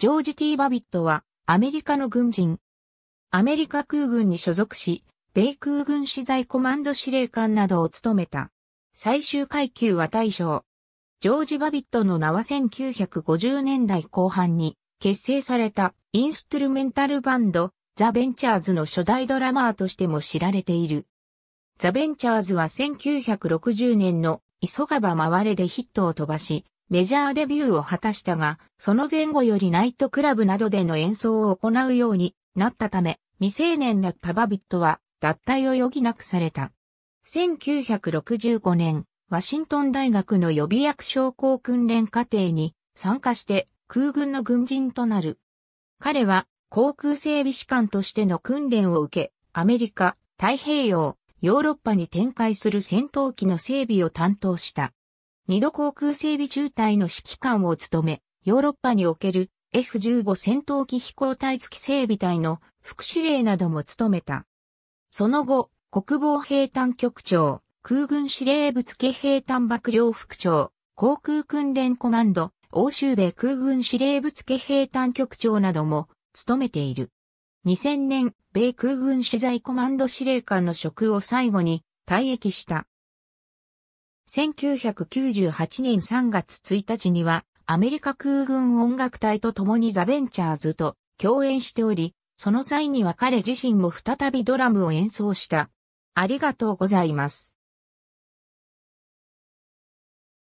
ジョージ・ T ・バビットはアメリカの軍人。アメリカ空軍に所属し、米空軍資材コマンド司令官などを務めた。最終階級は大将。ジョージ・バビットの名は1950年代後半に結成されたインストゥルメンタルバンド、ザ・ベンチャーズの初代ドラマーとしても知られている。ザ・ベンチャーズは1960年の急がば回れでヒットを飛ばし、メジャーデビューを果たしたが、その前後よりナイトクラブなどでの演奏を行うようになったため、未成年だったバビットは脱退を余儀なくされた。1965年、ワシントン大学の予備役将校訓練課程に参加して空軍の軍人となる。彼は、航空整備士官としての訓練を受け、アメリカ、太平洋、ヨーロッパに展開する戦闘機の整備を担当した。二度航空整備中隊の指揮官を務め、ヨーロッパにおける F-15 戦闘機飛行隊付き整備隊の副司令なども務めた。その後、国防兵站局長、空軍司令部付兵站幕僚副長、航空訓練コマンド、欧州米空軍司令部付兵站局長なども、務めている。2000年、米空軍資材コマンド司令官の職を最後に退役した。1998年3月1日には、アメリカ空軍音楽隊と共にザ・ベンチャーズと共演しており、その際には彼自身も再びドラムを演奏した。ありがとうございます。